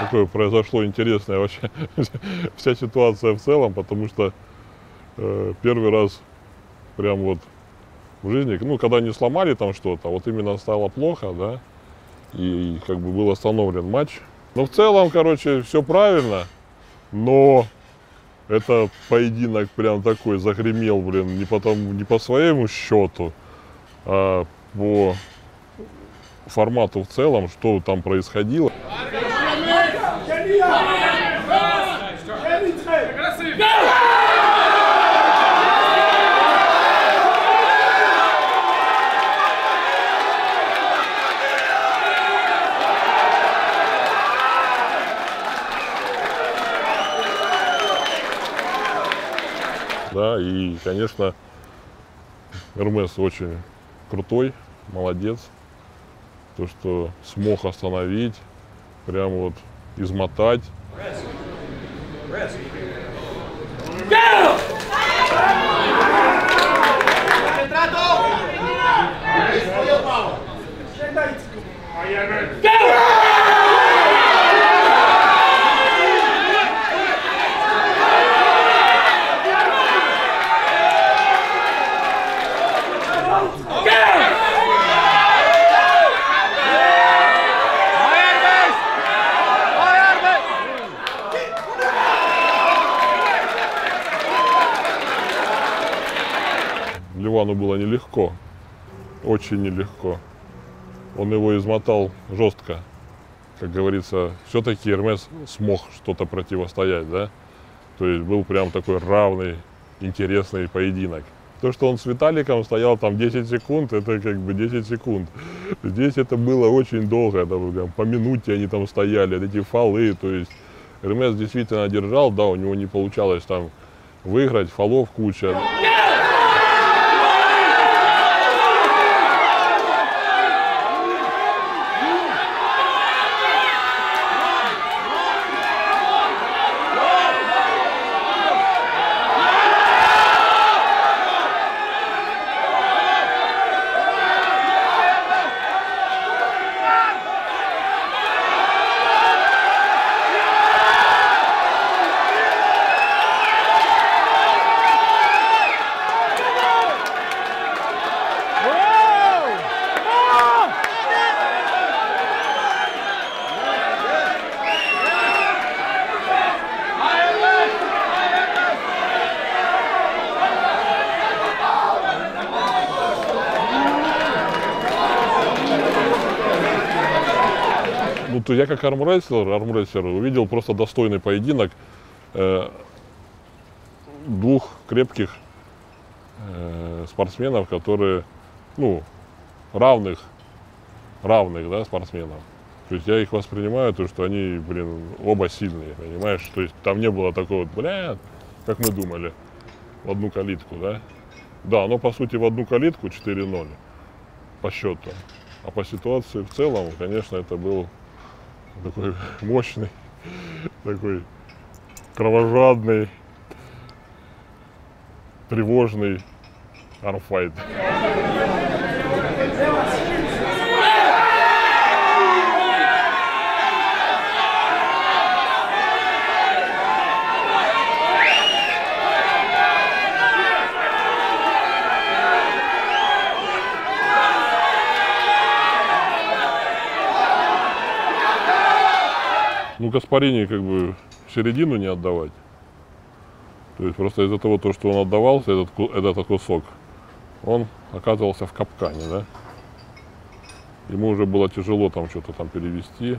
Такое произошло интересное вообще вся ситуация в целом, потому что первый раз прям вот в жизни, ну, когда не сломали там что-то, вот именно стало плохо, да, и как бы был остановлен матч. Но в целом, короче, все правильно, но это поединок прям такой загремел, блин, не по своему счету, а по формату в целом, что там происходило. Да, и, конечно, Эрмес очень крутой, молодец. То, что смог остановить, прям вот измотать. Левану было нелегко, очень нелегко. Он его измотал жестко. Как говорится, все-таки Эрмес смог что-то противостоять, да? То есть был прям такой равный, интересный поединок. То, что он с Виталиком стоял там 10 секунд, это как бы 10 секунд. Здесь это было очень долго, там, по минуте они там стояли, эти фолы. То есть Эрмес действительно держал, да, у него не получалось там выиграть, фолов куча. Я как армрестлер увидел просто достойный поединок двух крепких спортсменов, которые, ну, равных, да, спортсменов. То есть я их воспринимаю, то, что они, блин, оба сильные, понимаешь? То есть там не было такого, бля, как мы думали, в одну калитку, да? Да, но по сути в одну калитку 4-0 по счету, а по ситуации в целом, конечно, это был такой мощный, такой кровожадный, тревожный армфайт. Ну, Гаспарини как бы в середину не отдавать. То есть просто из-за того, что он отдавался, этот кусок, он оказывался в капкане, да? Ему уже было тяжело там что-то там перевести.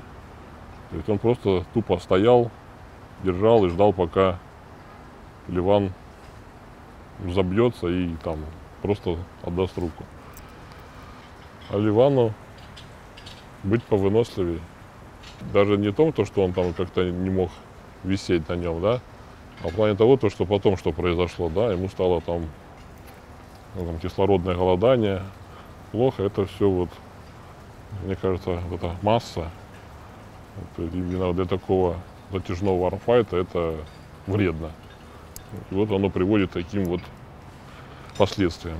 То есть он просто тупо стоял, держал и ждал, пока Леван забьется и там просто отдаст руку. А Левану быть повыносливее. Даже не в том, что он там как-то не мог висеть на нем, да, а в плане того, что потом что произошло, да, ему стало там, ну, там кислородное голодание, плохо, это все вот, мне кажется, вот эта масса, вот, именно для такого затяжного армфайта это вредно. И вот оно приводит к таким вот последствиям.